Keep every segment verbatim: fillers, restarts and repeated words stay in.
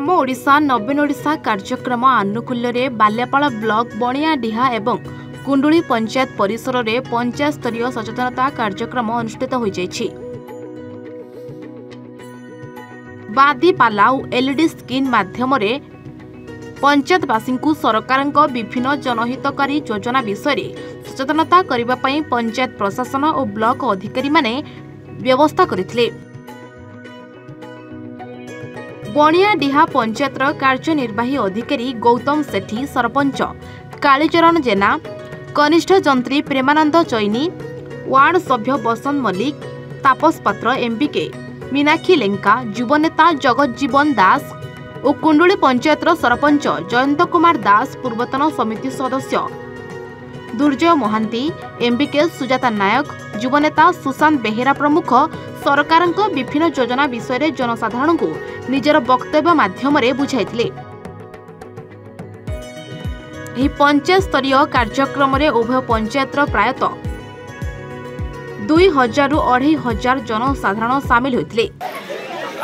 आम ओडिशा नवीन ओडिशा कार्यक्रम आनुकूल्य रे बाल्यापाड़ा ब्लॉक बणियाडीहा एवं कुंडुली पंचायत परिसर रे पंचायत स्तरीय सचेतनता कार्यक्रम अनुष्ठित होई जैछि। बादी पालाउ एलईडी स्क्रीन माध्यम रे पंचायतवासी को सरकारंको विभिन्न जनहितकारी योजना विषय सचेतनता करिबा पई पंचायत प्रशासन और ब्लॉक अधिकारी माने व्यवस्था करथिले। बणियाडीहा पंचायतर कार्यनिर्वाही अधिकारी गौतम सेठी, सरपंच कालीचरण जेना, कनिष्ठ जंत्री प्रेमानंद चैनी, वार्ड सभ्य बसंत मल्लिक, तापस पत्र, एमबीके मीनाक्षी लेंका, युवनेता जगत जीवन दास और कुंडुली पंचायतर सरपंच जयंत कुमार दास, पूर्वतन समिति सदस्य दुर्जय महांती, एमबीके सुजाता नायक, युवनेता सुशांत बेहेरा प्रमुख सरकारंको विभिन्न योजना विषय जनसाधारण को निजर वक्तव्य माध्यम बुझाई। पंचायत स्तरीय कार्यक्रम में उभय पंचायतर प्रायतः दुई हजार रु अढ़ाई हजार जनसाधारण सामिल होते।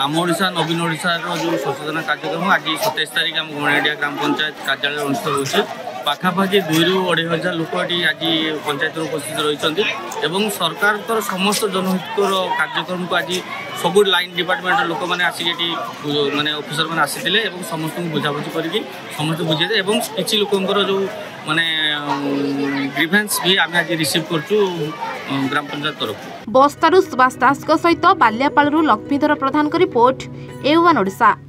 आम ओडिशा नवीन ओडिशार जो सचेतना कार्यक्रम आज सताइस तारीख आम बणियाडीहा ग्राम पंचायत कार्यालय अनुष्ठित हो पाखापाखि दुई रु अढ़ाई हजार लोक ये आज पंचायत उपस्थित रही। सरकार तर समस्त जनहितर कार्यक्रम को आज सब लाइन डिपार्टमेंट लोक मैंने आसिक मानने अफिसर मैंने आसीते समस्त बुझाबुझी करके समस्त बुझाई कि लोक जो मानने ग्रीभेन्स भी आम आज रिसीव करूँ ग्राम पंचायत तरफ। बस्तारू सुभाष दास सहित Balyapad Laxmidhar Pradhan report A one Odisha.